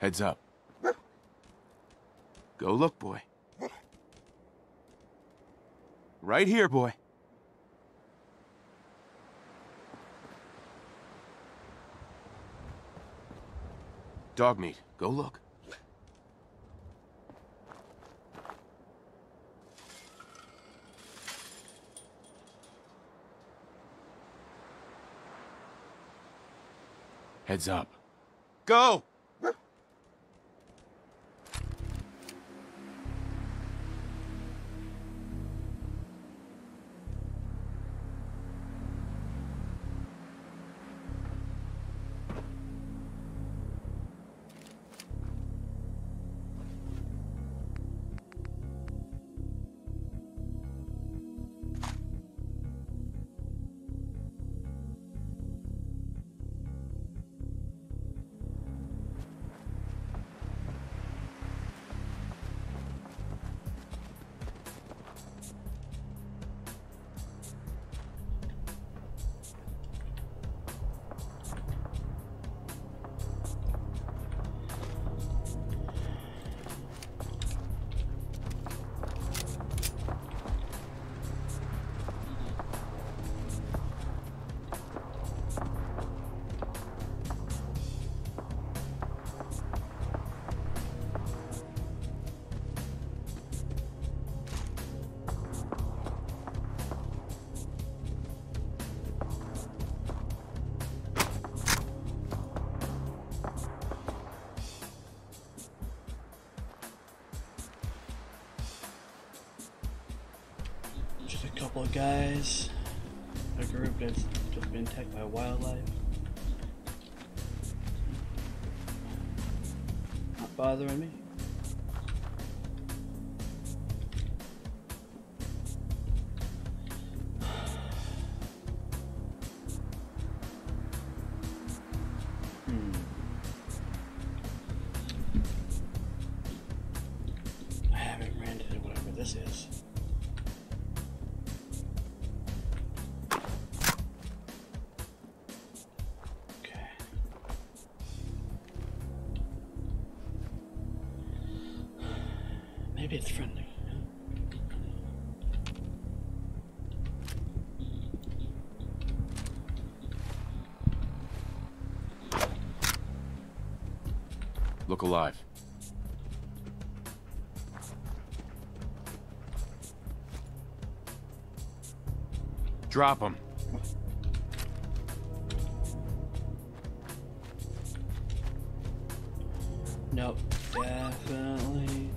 Heads up. Go look, boy. Right here, boy. Dogmeat, go look. Heads up. Go! Just a couple of guys, a group that's just been attacked by wildlife. Not bothering me. I haven't ran into whatever this is. Maybe it's friendly. Look alive. Drop him. Nope, definitely.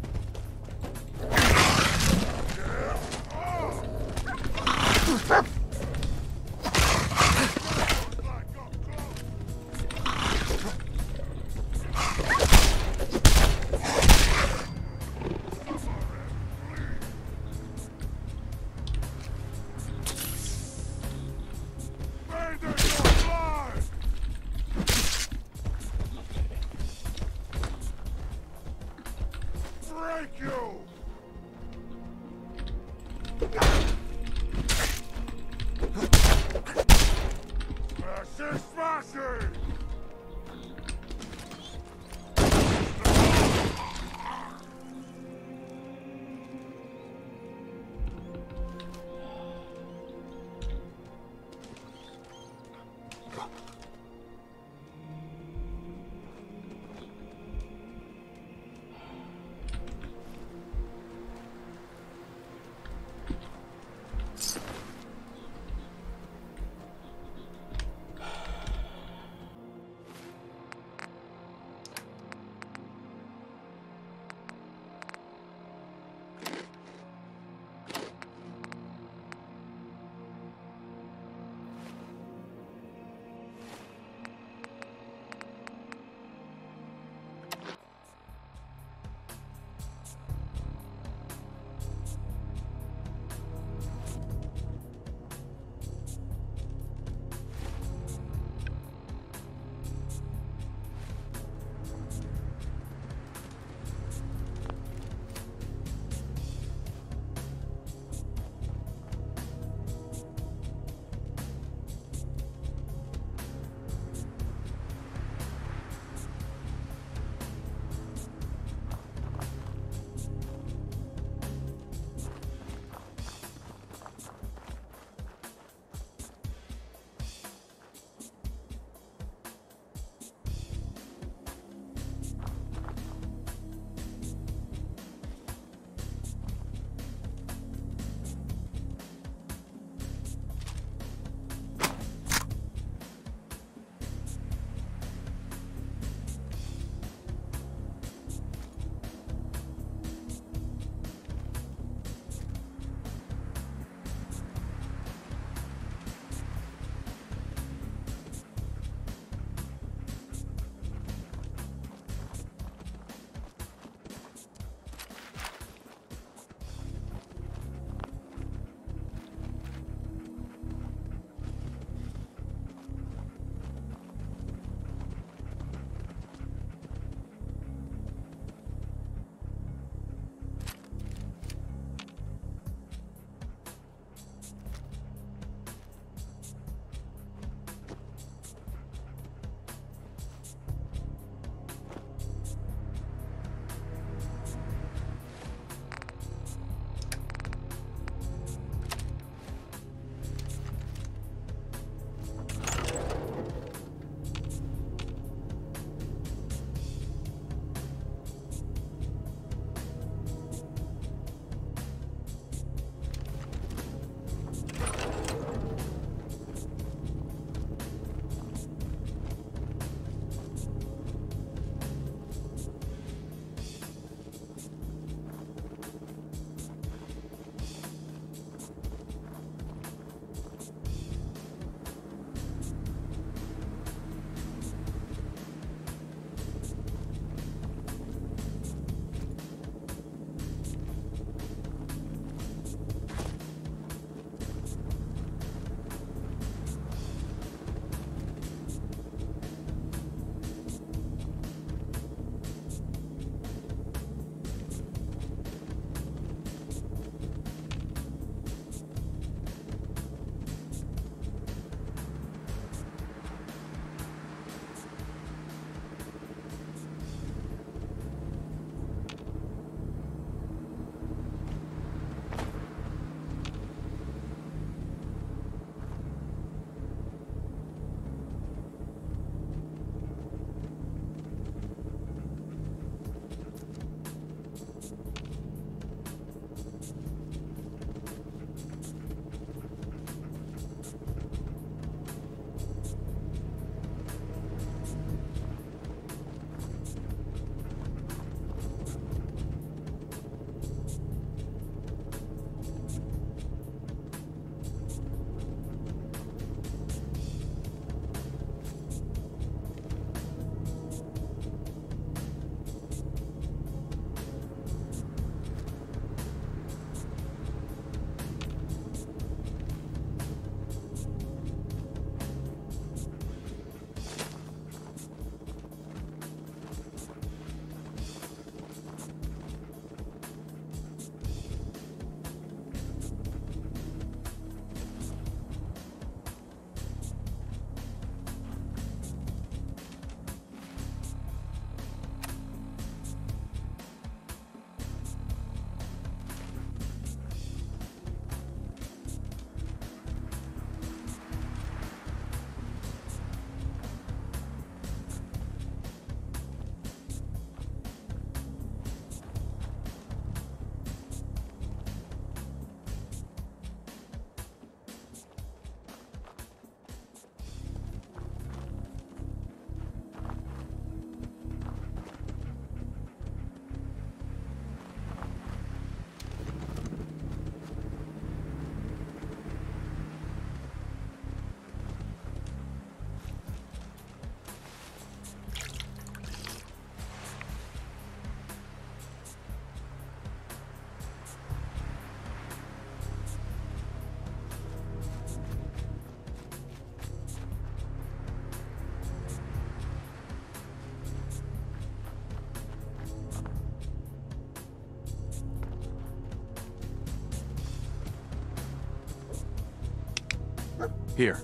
Here.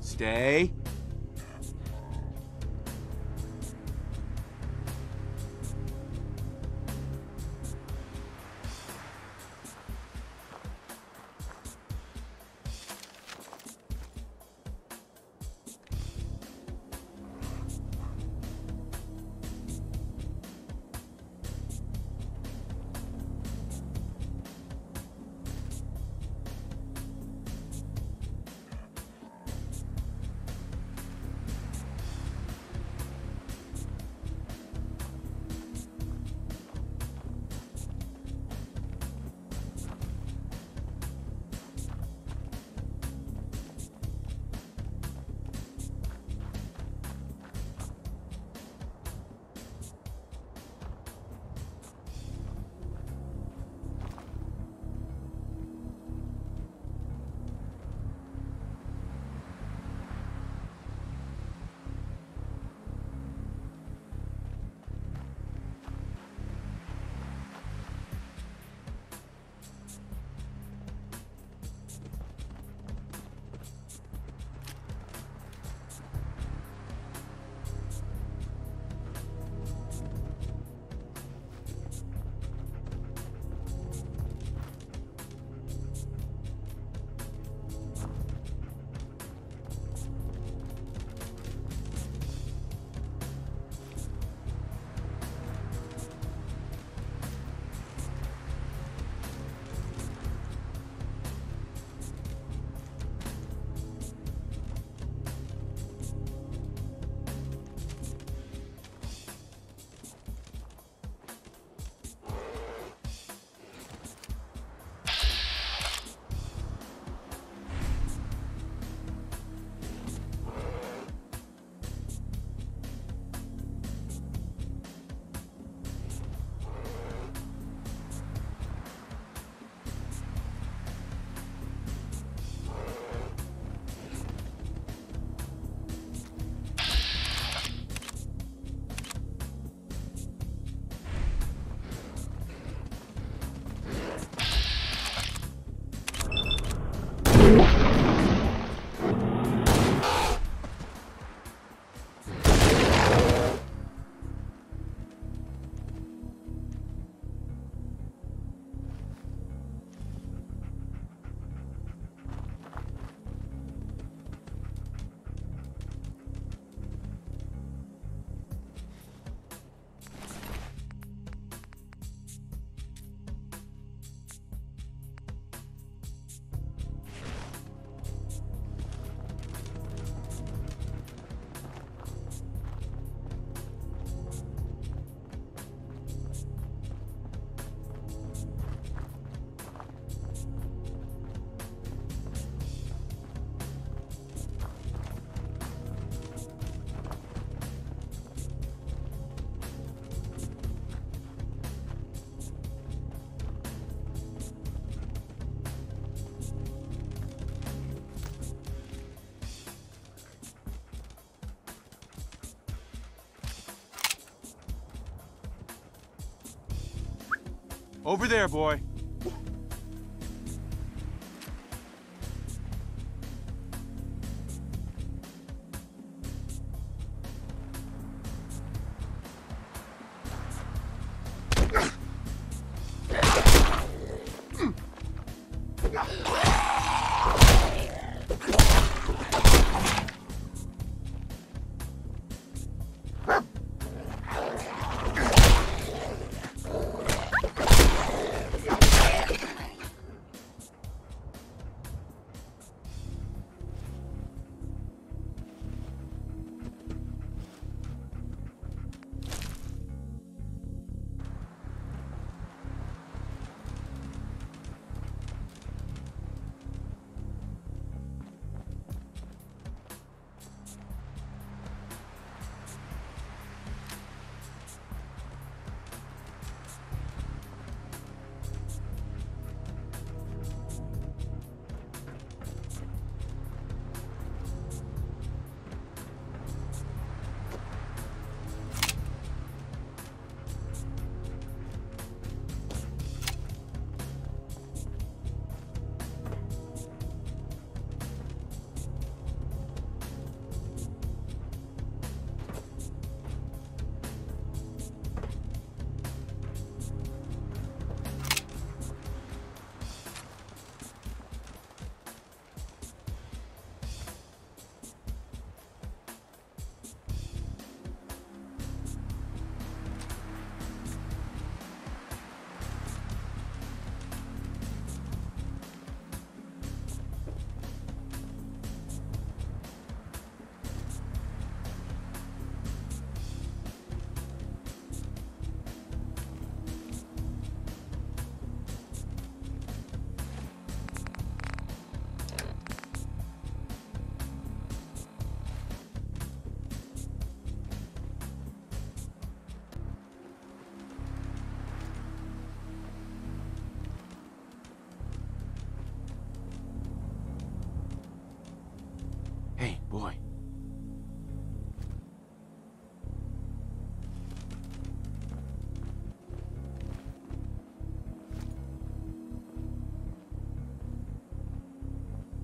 Stay. Over there, boy.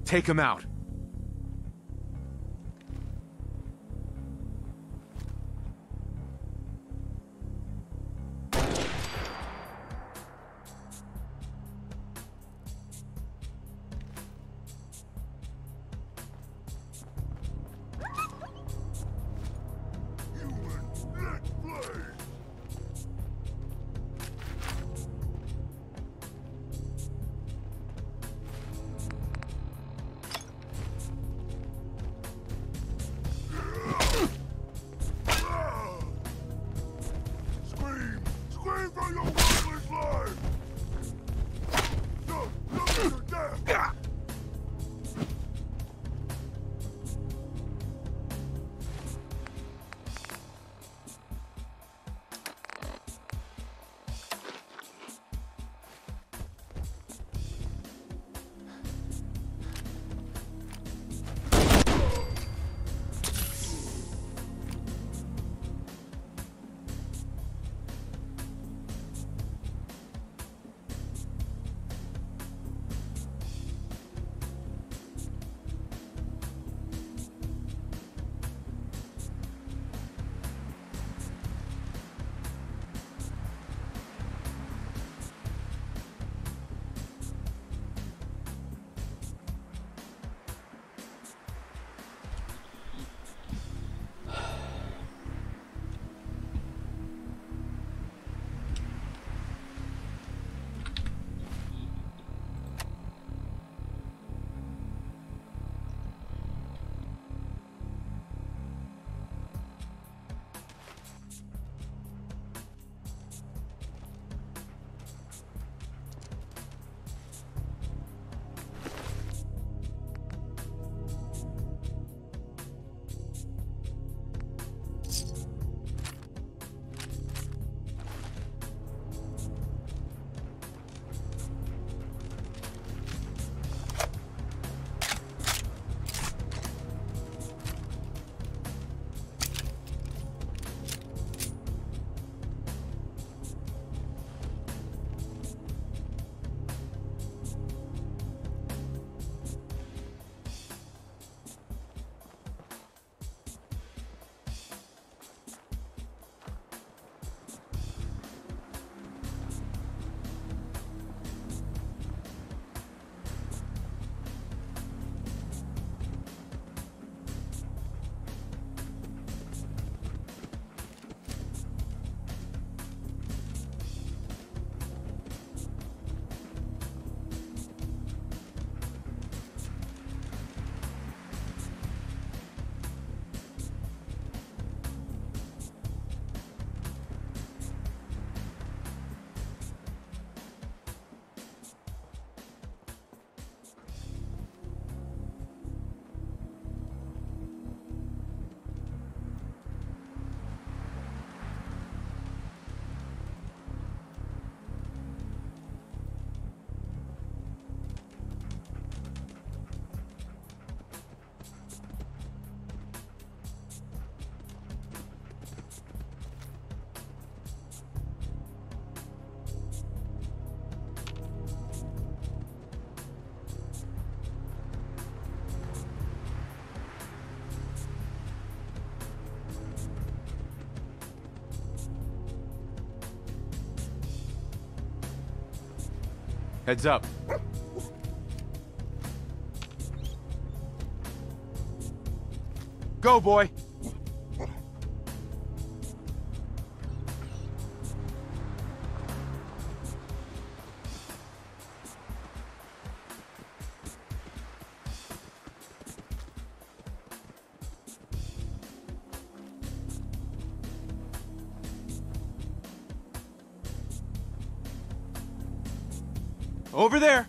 Take him out. Heads up. Go, boy. Over there!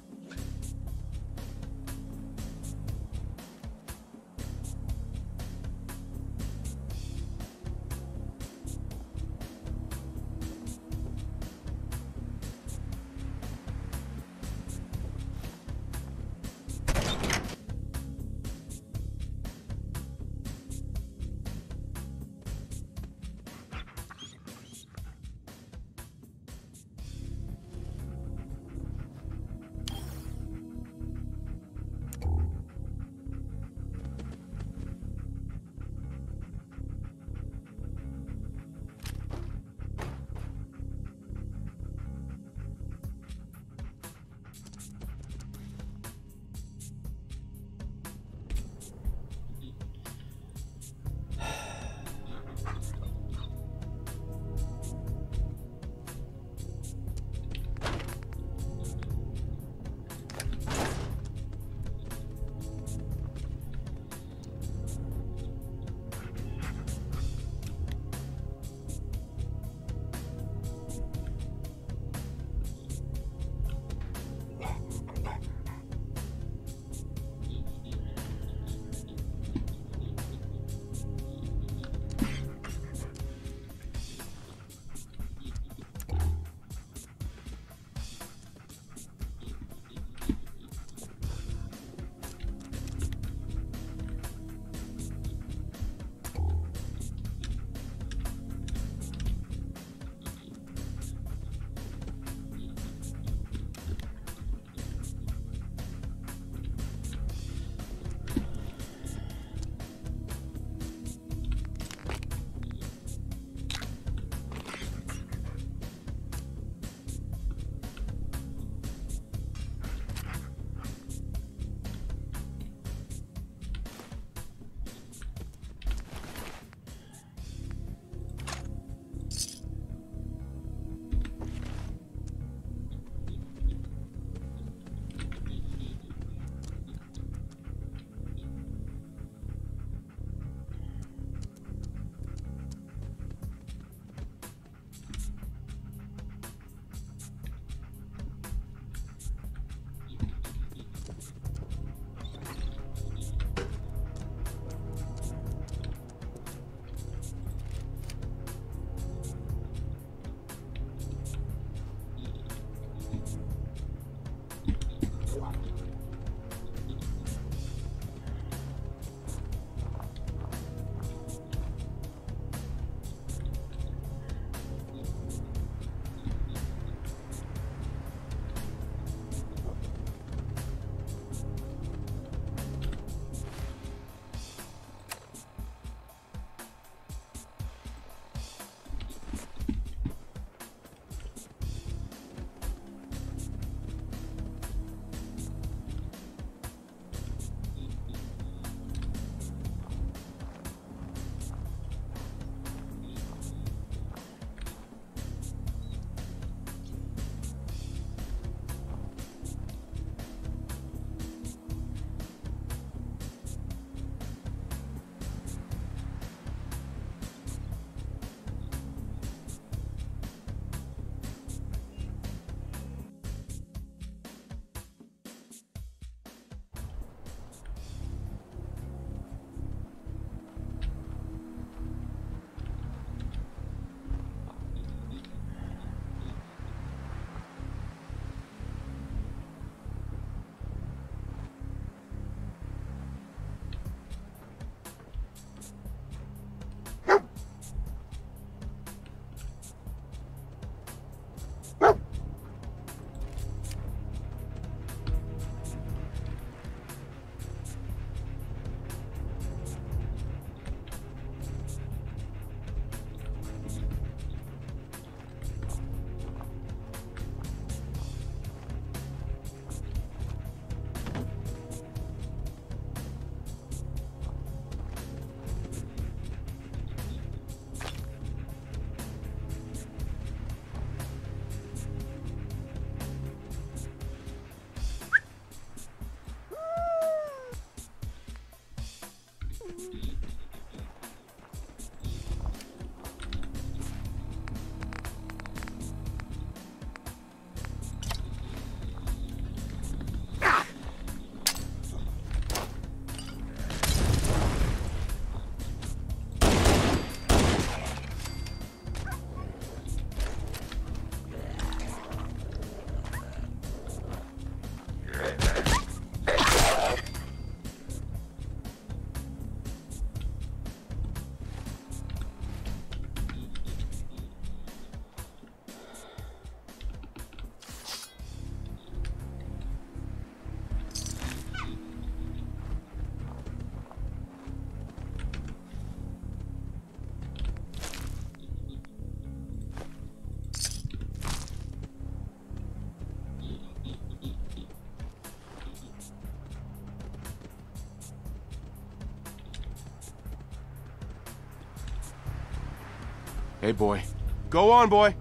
Hey, boy. Go on, boy.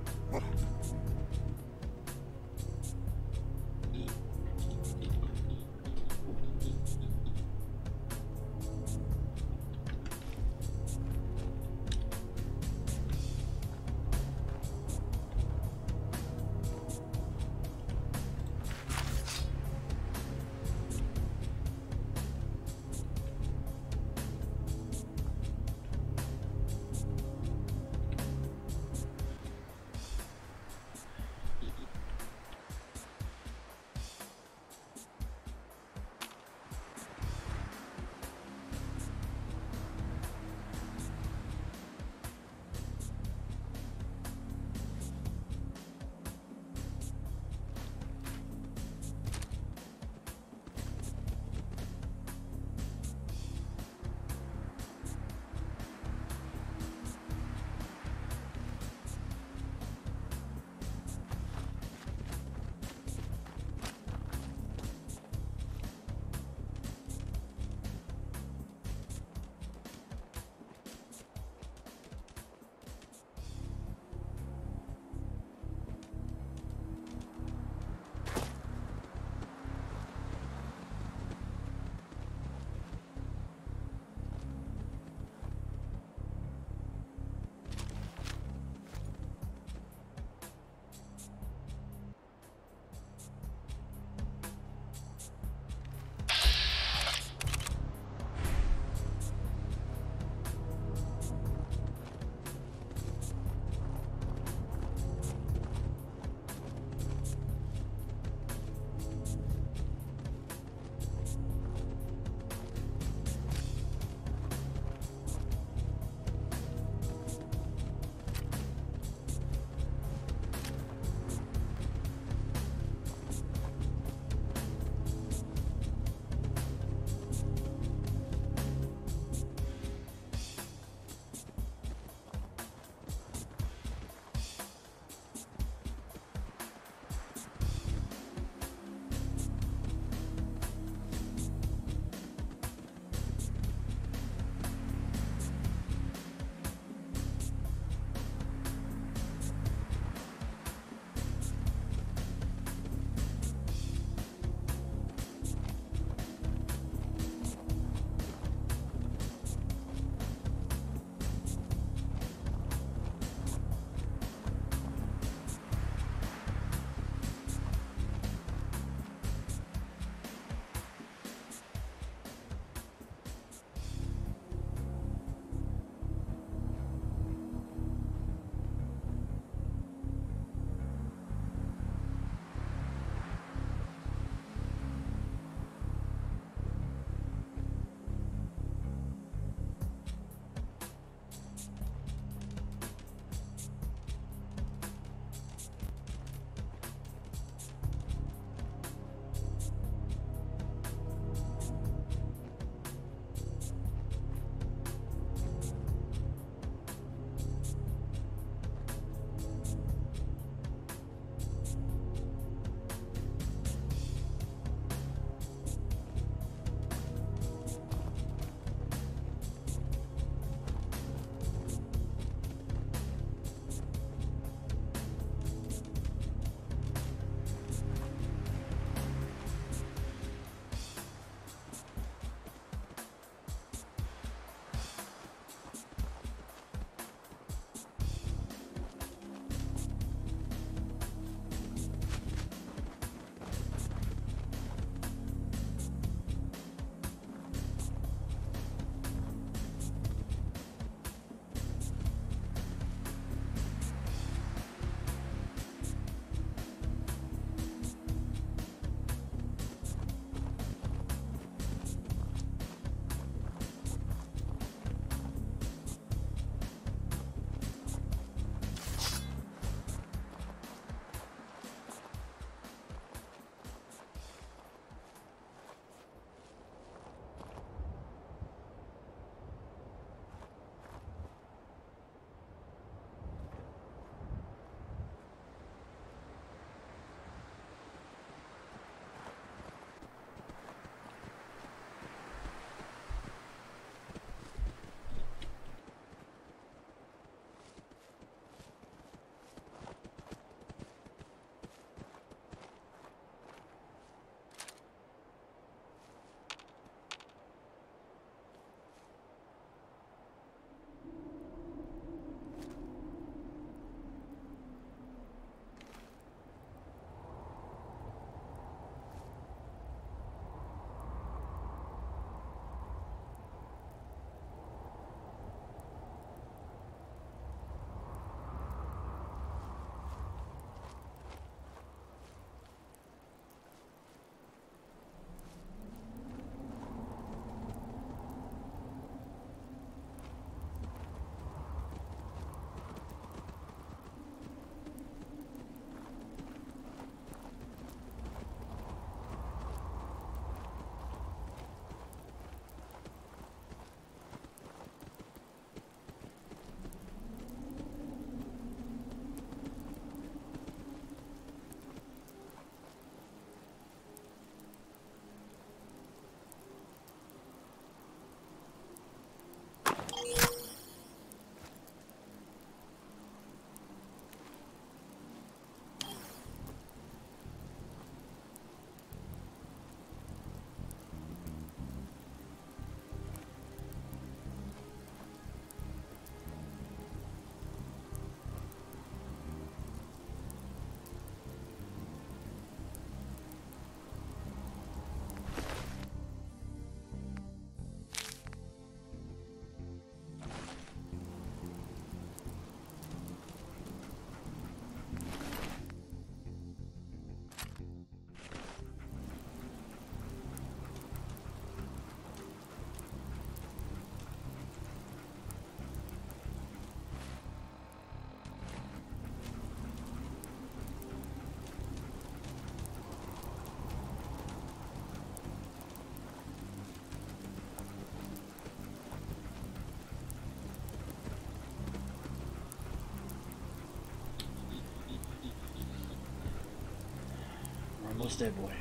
What's that boy?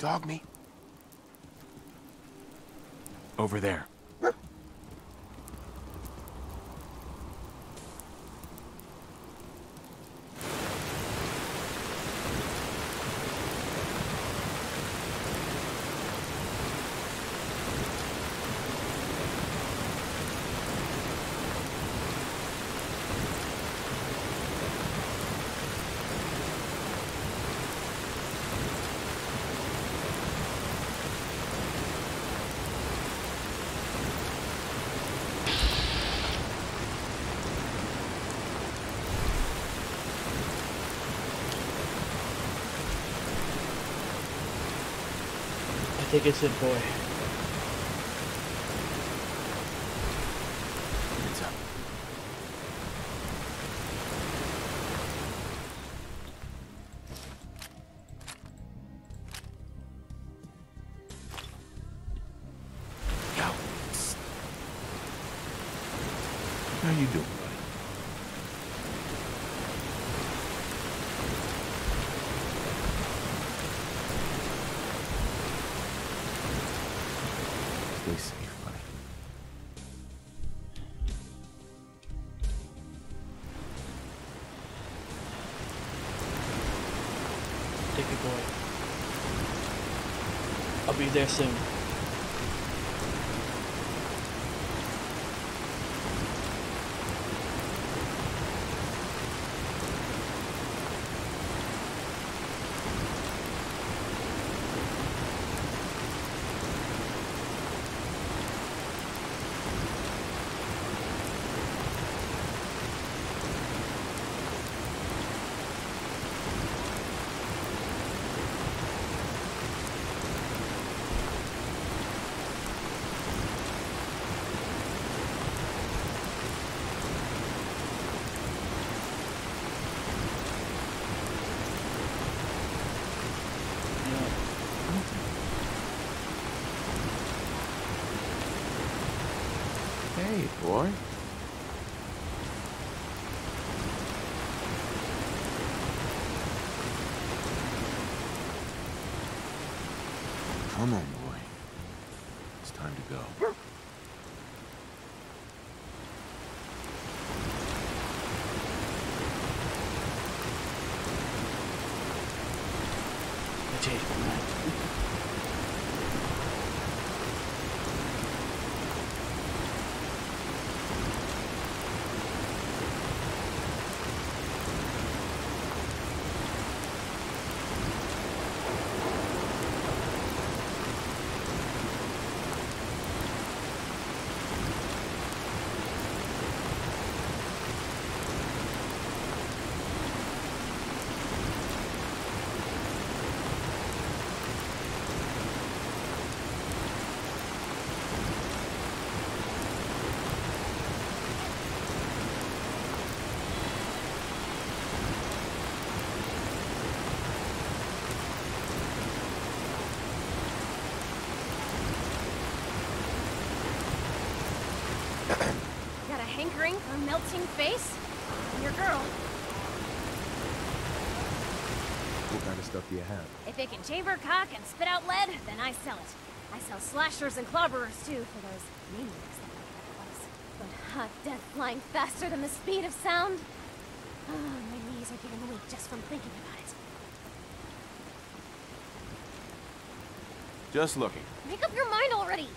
Dogmeat. Over there. I think it's it, boy. It's up. Go. How you doing, buddy? Stay safe, buddy. Take it, boy. I'll be there soon. Hey, boy. Come on, boy. It's time to go. I changed my mind. Hankering for a melting face? Your girl. What kind of stuff do you have? If it can chamber cock and spit out lead, then I sell it. I sell slashers and clobberers too for those maniacs that like that place. But hot death flying faster than the speed of sound. Oh, my knees are getting weak just from thinking about it. Just looking. Make up your mind already.